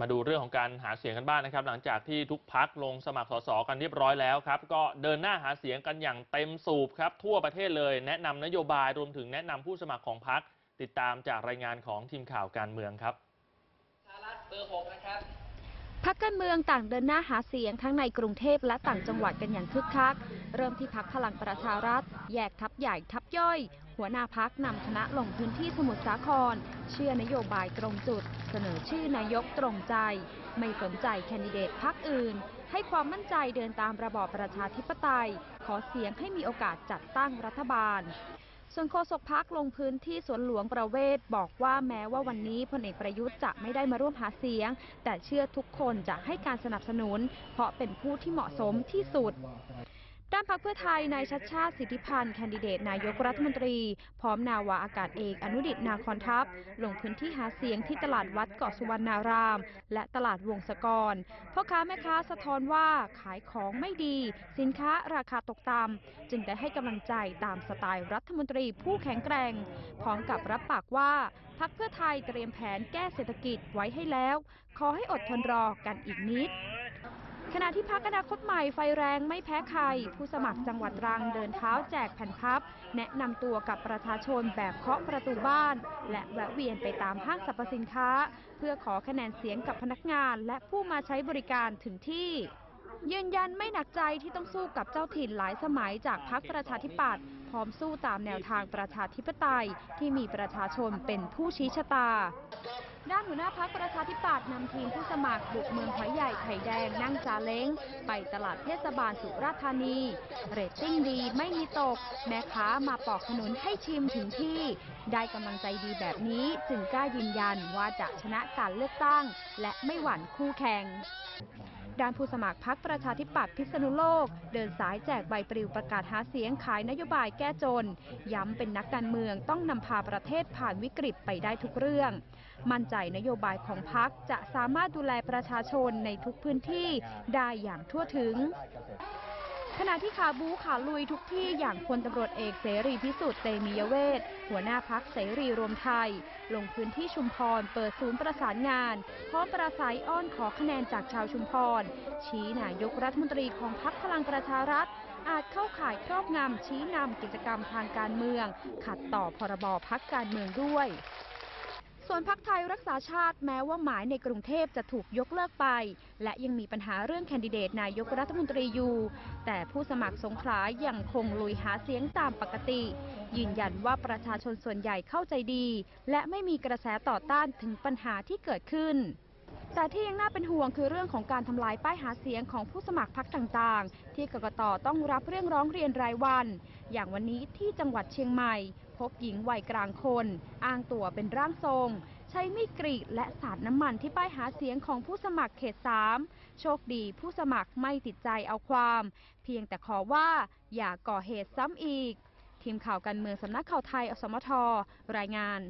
มาดูเรื่องของการหาเสียงกันบ้าง นะครับหลังจากที่ทุกพรรคลงสมัครสสกันเรียบร้อยแล้วครับก็เดินหน้าหาเสียงกันอย่างเต็มสูบครับทั่วประเทศเลยแนะนำนโยบายรวมถึงแนะนำผู้สมัครของพรรคติดตามจากรายงานของทีมข่าวการเมืองครับพรรคการเมืองต่างเดินหน้าหาเสียงทั้งในกรุงเทพและต่างจังหวัดกันอย่างคึกคักเริ่มที่พรรคพลังประชารัฐแยกทับใหญ่ทับย่อยหัวหน้าพรรคนำคณะลงพื้นที่สมุทรสาครเชื่อนโยบายตรงจุดเสนอชื่อนายกตรงใจไม่สนใจแคนดิเดตพรรคอื่นให้ความมั่นใจเดินตามระบอบประชาธิปไตยขอเสียงให้มีโอกาสจัดตั้งรัฐบาลส่วนโฆษกพรรคลงพื้นที่สวนหลวงประเวศบอกว่าแม้ว่าวันนี้พลเอกประยุทธ์จะไม่ได้มาร่วมหาเสียงแต่เชื่อทุกคนจะให้การสนับสนุนเพราะเป็นผู้ที่เหมาะสมที่สุดด้านพรรคเพื่อไทยนายชัชชาติสิทธิพันธ์แคนดิเดตนายกรัฐมนตรีพร้อมนาวาอากาศเอกอนุดิษฐ์นาคอนทัพลงพื้นที่หาเสียงที่ตลาดวัดเกาะสุวรรณารามและตลาดวงศกรพ่อค้าแม่ค้าสะท้อนว่าขายของไม่ดีสินค้าราคาตกต่ำจึงได้ให้กำลังใจตามสไตล์รัฐมนตรีผู้แข็งแกร่งพร้อมกับรับปากว่าพรรคเพื่อไทยเตรียมแผนแก้เศรษฐกิจไว้ให้แล้วขอให้อดทนรอกันอีกนิดขณะที่พรรคอนาคตใหม่ไฟแรงไม่แพ้ใครผู้สมัครจังหวัดตรังเดินเท้าแจกแผ่นพับแนะนำตัวกับประชาชนแบบเคาะประตูบ้านและแวะเวียนไปตามห้างสรรพสินค้าเพื่อขอคะแนนเสียงกับพนักงานและผู้มาใช้บริการถึงที่ยืนยันไม่หนักใจที่ต้องสู้กับเจ้าถิ่นหลายสมัยจากพรรคประชาธิปัตย์พร้อมสู้ตามแนวทางประชาธิปไตยที่มีประชาชนเป็นผู้ชี้ชะตาด้านหัวหน้าพรรคประชาธิปัตย์นำทีมผู้สมัครบุกเมืองหอยใหญ่ไข่แดงนั่งซาเล้งไปตลาดเทศบาลสุราษฎร์ธานีเรตติ้งดีไม่มีตกแม่ค้ามาปอกขนุนให้ชิมถึงที่ได้กำลังใจดีแบบนี้จึงกล้ายืนยันว่าจะชนะการเลือกตั้งและไม่หวั่นคู่แข่งด้านผู้สมัครพรรคประชาธิปัตย์พิษณุโลกเดินสายแจกใบปลิวประกาศหาเสียงขายนโยบายแก้จนย้ำเป็นนักการเมืองต้องนำพาประเทศผ่านวิกฤตไปได้ทุกเรื่องมั่นใจนโยบายของพรรคจะสามารถดูแลประชาชนในทุกพื้นที่ได้อย่างทั่วถึงขณะที่ขาบู๊ขาลุยทุกที่อย่างพลตำรวจเอกเสรีพิสุทธิ์เตมียเวทหัวหน้าพรรคเสรีรวมไทยลงพื้นที่ชุมพรเปิดศูนย์ประสานงานพร้อมปราศัยอ้อนขอคะแนนจากชาวชุมพรชี้นายกรัฐมนตรีของพรรคพลังประชารัฐอาจเข้าข่ายครอบงำชี้นำกิจกรรมทางการเมืองขัดต่อพรบพรรคการเมืองด้วยส่วนพรรคไทยรักษาชาติแม้ว่าหมายในกรุงเทพจะถูกยกเลิกไปและยังมีปัญหาเรื่องแคนดิเดตนายกรัฐมนตรีอยู่แต่ผู้สมัครสงขลายังคงลุยหาเสียงตามปกติยืนยันว่าประชาชนส่วนใหญ่เข้าใจดีและไม่มีกระแสต่อต้านถึงปัญหาที่เกิดขึ้นแต่ที่ยังน่าเป็นห่วงคือเรื่องของการทำลายป้ายหาเสียงของผู้สมัครพรรคต่างๆที่กกต.ต้องรับเรื่องร้องเรียนรายวันอย่างวันนี้ที่จังหวัดเชียงใหม่พบหญิงวัยกลางคนอ้างตัวเป็นร่างทรงใช้มีดกรีดและสาดน้ำมันที่ป้ายหาเสียงของผู้สมัครเขต3โชคดีผู้สมัครไม่ติดใจเอาความเพียงแต่ขอว่าอย่าก่อเหตุซ้ำอีกทีมข่าวการเมืองสำนักข่าวไทยอสมทรายงาน